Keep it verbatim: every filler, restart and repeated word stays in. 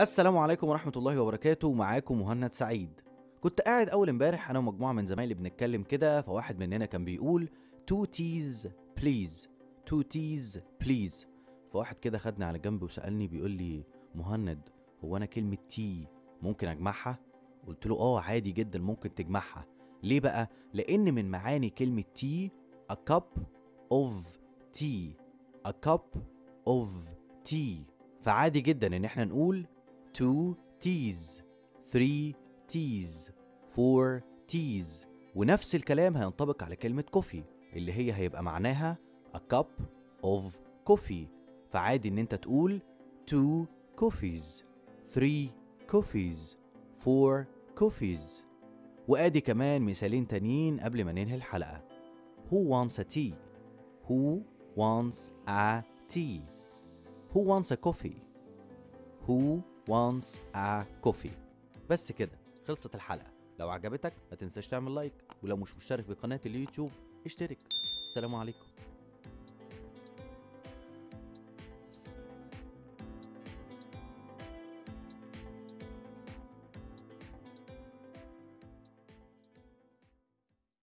السلام عليكم ورحمة الله وبركاته. معاكم مهند سعيد. كنت قاعد أول امبارح أنا ومجموعة من زمايلي بنتكلم كده، فواحد مننا كان بيقول تو تيز بليز تو تيز بليز، فواحد كده خدني على جنب وسألني بيقول لي مهند، هو أنا كلمة تي ممكن أجمعها؟ قلت له آه عادي جدا ممكن تجمعها. ليه بقى؟ لأن من معاني كلمة تي a cup of tea a cup of tea، فعادي جدا إن احنا نقول two teas three teas four teas. ونفس الكلام هينطبق على كلمة كوفي اللي هي هيبقى معناها a cup of coffee، فعادي إن أنت تقول two coffees three coffees four coffees. وآدي كمان مثالين تانيين قبل ما ننهي الحلقة. Who wants a tea؟ Who wants a tea؟ Who wants a coffee؟ Who wants a coffee؟ بس كده خلصت الحلقة. لو عجبتك ما تنساش تعمل لايك، ولو مش مشترك بقناة اليوتيوب اشترك. السلام عليكم.